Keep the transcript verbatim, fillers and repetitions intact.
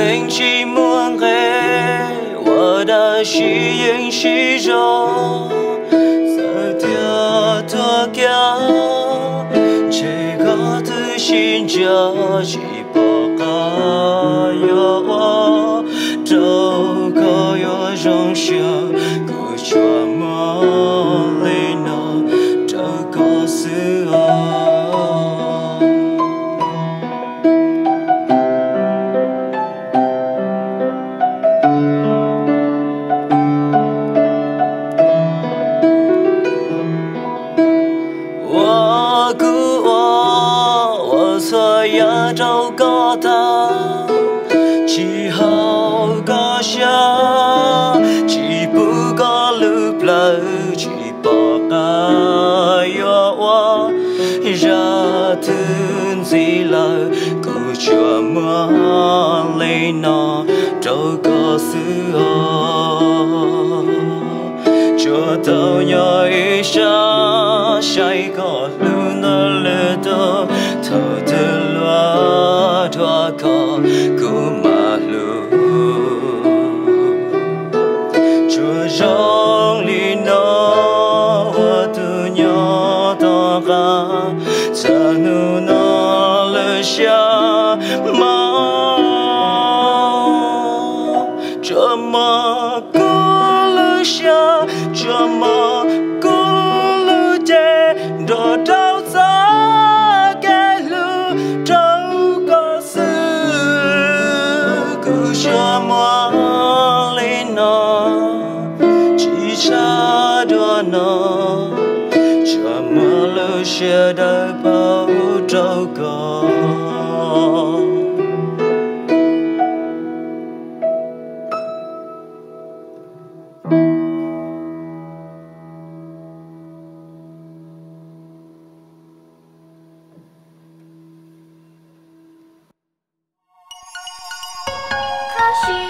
云寂寞黑，我的虚影虚中，色调多高，这个自信就起不高哟，都高哟容许苦着梦。 找个他，只好个下，只不过路不只不过要我，热天起来，苦着么累呢，找个事哦，就到要一下，下一个路那里头，头头。 多高过马路，这种里呢，我都要懂啊，才能拿得下吗？这么过了下，这么过了的，多到早。 写的不糟糕，可惜。